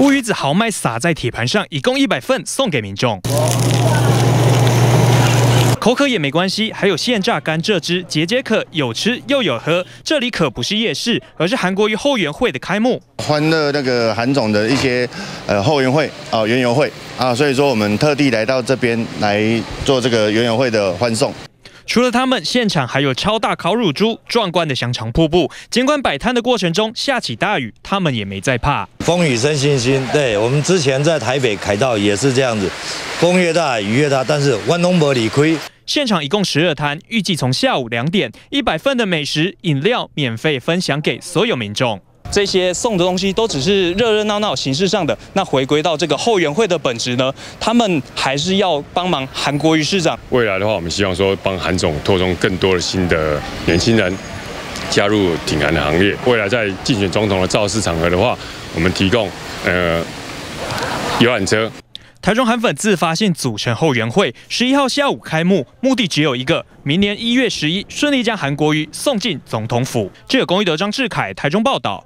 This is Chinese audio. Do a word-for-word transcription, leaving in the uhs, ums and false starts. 乌鱼子豪迈撒在铁盘上，一共一百份送给民众。口渴也没关系，还有现榨甘蔗汁解解渴，有吃又有喝。这里可不是夜市，而是韩国瑜后援会的开幕，欢乐那个韩总的一些呃后援会啊、呃、园游会啊，所以说我们特地来到这边来做这个园游会的欢送。 除了他们，现场还有超大烤乳猪、壮观的香肠瀑布。尽管摆摊的过程中下起大雨，他们也没再怕。风雨生信心，对我们之前在台北凯道也是这样子，风越大雨越大，但是万东伯理亏。现场一共十二摊，预计从下午两点，一百份的美食饮料免费分享给所有民众。 这些送的东西都只是热热闹闹形式上的，那回归到这个后援会的本质呢，他们还是要帮忙韩国瑜市长。未来的话，我们希望说帮韩总拓充更多的新的年轻人加入挺韩的行列。未来在竞选总统的造势场合的话，我们提供呃游览车。台中韩粉自发性组成后援会，十一号下午开幕，目的只有一个：明年一月十一顺利将韩国瑜送进总统府。记者龚玉德、张志凯，台中报道。